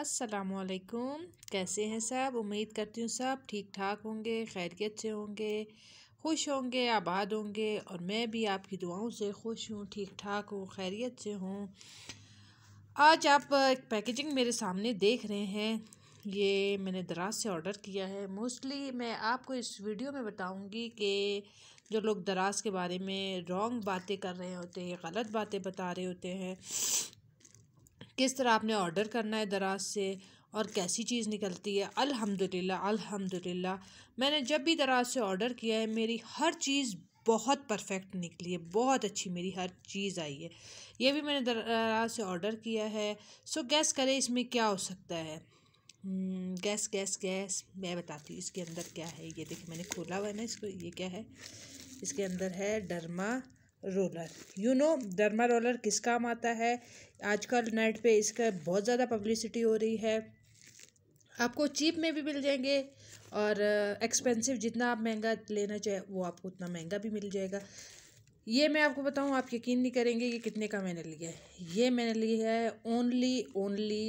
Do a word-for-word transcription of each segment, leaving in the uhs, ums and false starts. अस्सलामुअलैकुम। कैसे हैं सब? उम्मीद करती हूँ सब ठीक ठाक होंगे, खैरियत से होंगे, खुश होंगे, आबाद होंगे। और मैं भी आपकी दुआओं से खुश हूँ, ठीक ठाक हूँ, खैरियत से हूँ। आज आप पैकेजिंग मेरे सामने देख रहे हैं, ये मैंने दराज से ऑर्डर किया है। मोस्टली मैं आपको इस वीडियो में बताऊंगी कि जो लोग दराज के बारे में रॉन्ग बातें कर रहे होते हैं, गलत बातें बता रहे होते हैं, किस तरह आपने ऑर्डर करना है दराज से और कैसी चीज़ निकलती है। अल्हम्दुलिल्लाह अल्हम्दुलिल्लाह मैंने जब भी दराज से ऑर्डर किया है मेरी हर चीज़ बहुत परफेक्ट निकली है, बहुत अच्छी मेरी हर चीज़ आई है। ये भी मैंने दराज से ऑर्डर किया है। सो गैस करें इसमें क्या हो सकता है। गैस गैस गैस मैं बताती हूँ इसके अंदर क्या है। ये देखिए मैंने खोला हुआ है ना इसको, ये क्या है, इसके अंदर है derma roller. You know derma roller किस काम आता है? आजकल नेट पे इसका बहुत ज़्यादा पब्लिसिटी हो रही है। आपको चीप में भी मिल जाएंगे और एक्सपेंसिव, जितना आप महंगा लेना चाहे वो आपको उतना महंगा भी मिल जाएगा। ये मैं आपको बताऊँ आप यकीन नहीं करेंगे कि कितने का मैंने लिया है। ये मैंने लिया है ओनली ओनली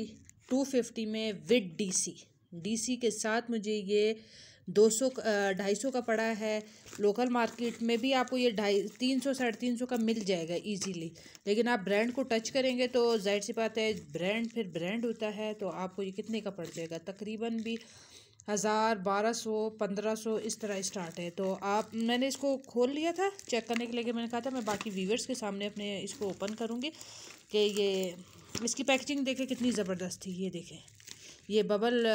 टू फिफ्टी में विद डीसी। डीसी के साथ मुझे ये दो सौ ढाई सौ का पड़ा है। लोकल मार्केट में भी आपको ये ढाई तीन सौ साढ़े तीन सौ का मिल जाएगा इजीली, लेकिन आप ब्रांड को टच करेंगे तो जाहिर सी बात है ब्रांड फिर ब्रांड होता है, तो आपको ये कितने का पड़ जाएगा, तकरीबन भी हज़ार बारह सौ पंद्रह सौ इस तरह स्टार्ट है। तो आप मैंने इसको खोल लिया था चेक करने के लिए, मैंने कहा था मैं बाकी व्यूअर्स के सामने अपने इसको ओपन करूँगी कि ये इसकी पैकेजिंग देखें कितनी ज़बरदस्त थी। ये देखें ये बबल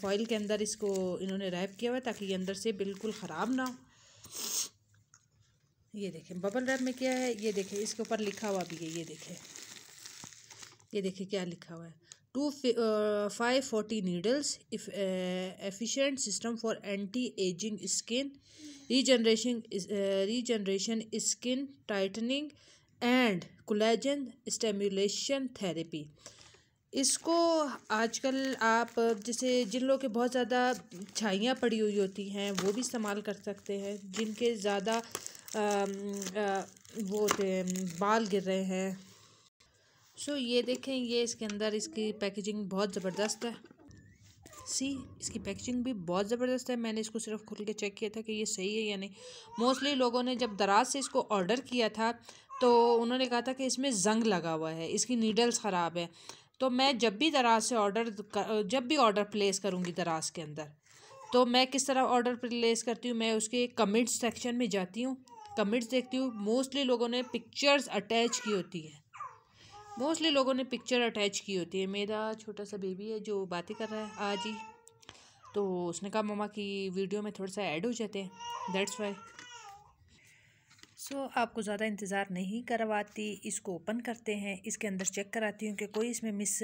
फॉइल के अंदर इसको इन्होंने रैप किया हुआ है ताकि ये अंदर से बिल्कुल ख़राब ना हो। ये देखें बबल रैप में क्या है, ये देखें इसके ऊपर लिखा हुआ भी है। ये देखें ये देखें क्या लिखा हुआ है, two five forty needles, efficient system for anti ageing skin, regeneration regeneration skin tightening and collagen stimulation therapy. इसको आजकल आप जैसे जिन लोगों के बहुत ज़्यादा छाइयाँ पड़ी हुई होती हैं वो भी इस्तेमाल कर सकते हैं, जिनके ज़्यादा वो बाल गिर रहे हैं। सो ये देखें ये इसके अंदर इसकी पैकेजिंग बहुत ज़बरदस्त है। सी इसकी पैकेजिंग भी बहुत ज़बरदस्त है। मैंने इसको सिर्फ खुल के चेक किया था कि ये सही है या नहीं। मोस्टली लोगों ने जब दराज से इसको ऑर्डर किया था तो उन्होंने कहा था कि इसमें जंग लगा हुआ है, इसकी नीडल्स ख़राब है। तो मैं जब भी दराज से ऑर्डर जब भी ऑर्डर प्लेस करूँगी दराज के अंदर, तो मैं किस तरह ऑर्डर प्लेस करती हूँ, मैं उसके कमेंट्स सेक्शन में जाती हूँ, कमेंट्स देखती हूँ। मोस्टली लोगों ने पिक्चर्स अटैच की होती है मोस्टली लोगों ने पिक्चर अटैच की होती है। मेरा छोटा सा बेबी है जो बातें कर रहा है आज ही, तो उसने कहा मम्मा की वीडियो में थोड़ा सा ऐड हो जाते हैं, दैट्स वाई। सो आपको ज़्यादा इंतज़ार नहीं करवाती, इसको ओपन करते हैं, इसके अंदर चेक कराती हूँ कि कोई इसमें मिस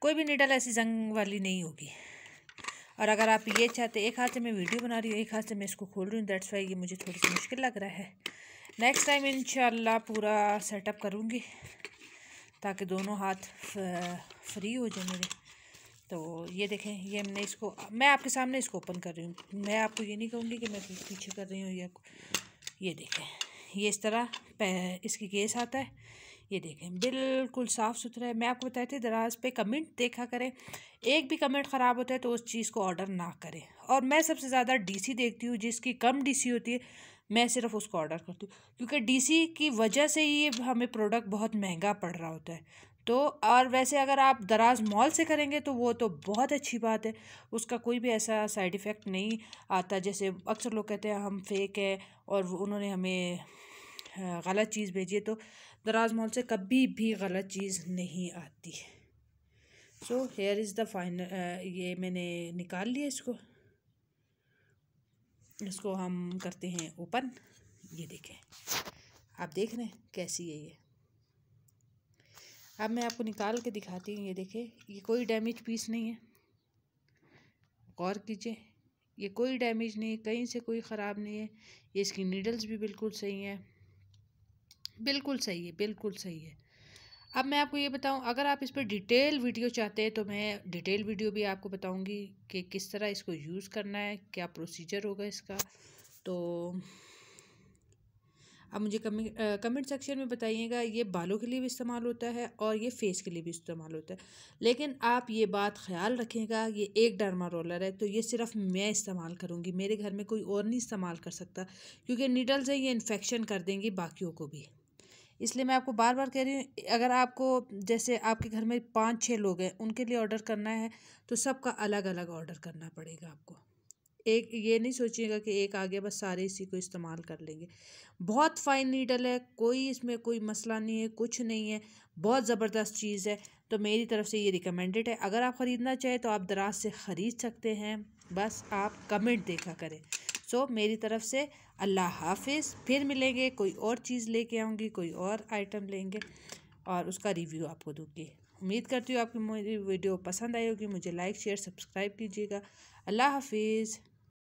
कोई भी नीडल ऐसी जंग वाली नहीं होगी। और अगर आप ये चाहते, एक हाथ से मैं वीडियो बना रही हूँ एक हाथ से मैं इसको खोल रही हूँ, दैट्स वाई ये मुझे थोड़ी सी मुश्किल लग रहा है। नेक्स्ट टाइम इंशाल्लाह पूरा सेटअप करूँगी ताकि दोनों हाथ फ्री हो जाए मेरे। तो ये देखें ये मैंने इसको, मैं आपके सामने इसको ओपन कर रही हूँ, मैं आपको ये नहीं कहूँगी कि मैं पीछे कर रही हूँ या। ये देखें ये इस तरह इसकी केस आता है, ये देखें बिल्कुल साफ़ सुथरा है। मैं आपको बताती हूँ दराज पे कमेंट देखा करें, एक भी कमेंट ख़राब होता है तो उस चीज़ को ऑर्डर ना करें। और मैं सबसे ज़्यादा डीसी देखती हूँ, जिसकी कम डीसी होती है मैं सिर्फ उसको ऑर्डर करती हूँ, क्योंकि डीसी की वजह से ये हमें प्रोडक्ट बहुत महंगा पड़ रहा होता है। तो और वैसे अगर आप दराज मॉल से करेंगे तो वो तो बहुत अच्छी बात है, उसका कोई भी ऐसा साइड इफ़ेक्ट नहीं आता। जैसे अक्सर लोग कहते हैं हम फेक है और उन्होंने हमें गलत चीज़ भेजी है, तो दराज मॉल से कभी भी गलत चीज़ नहीं आती। So here is the final. ये मैंने निकाल लिया इसको, इसको हम करते हैं ओपन। ये देखें आप देख रहे हैं कैसी है ये, अब मैं आपको निकाल के दिखाती हूँ। ये देखें ये कोई डैमेज पीस नहीं है, गौर कीजिए ये कोई डैमेज नहीं है, कहीं से कोई ख़राब नहीं है। ये इसकी नीडल्स भी बिल्कुल सही हैं, बिल्कुल सही है बिल्कुल सही है। अब मैं आपको ये बताऊं, अगर आप इस पर डिटेल वीडियो चाहते हैं तो मैं डिटेल वीडियो भी आपको बताऊंगी कि किस तरह इसको यूज़ करना है, क्या प्रोसीजर होगा इसका। तो अब मुझे कमेंट कमेंट सेक्शन में बताइएगा। ये बालों के लिए भी इस्तेमाल होता है और ये फेस के लिए भी इस्तेमाल होता है, लेकिन आप ये बात ख्याल रखेगा ये एक डर्मा रोलर है तो ये सिर्फ मैं इस्तेमाल करूँगी, मेरे घर में कोई और नहीं इस्तेमाल कर सकता, क्योंकि नीडल्स है ये इन्फेक्शन कर देंगी बाकियों को भी। इसलिए मैं आपको बार बार कह रही हूँ, अगर आपको जैसे आपके घर में पाँच छः लोग हैं उनके लिए ऑर्डर करना है तो सबका अलग अलग ऑर्डर करना पड़ेगा आपको। एक ये नहीं सोचिएगा कि एक आ गया बस सारे इसी को इस्तेमाल कर लेंगे। बहुत फाइन नीडल है, कोई इसमें कोई मसला नहीं है, कुछ नहीं है, बहुत ज़बरदस्त चीज़ है। तो मेरी तरफ़ से ये रिकमेंडेड है। अगर आप ख़रीदना चाहें तो आप दराज से ख़रीद सकते हैं, बस आप कमेंट देखा करें। सो so, मेरी तरफ़ से अल्लाह हाफिज़। फिर मिलेंगे, कोई और चीज़ लेके आऊँगी, कोई और आइटम लेंगे और उसका रिव्यू आपको दूँगी। उम्मीद करती हूँ आपकी मेरी वीडियो पसंद आई होगी। मुझे लाइक शेयर सब्सक्राइब कीजिएगा। अल्लाह हाफिज़।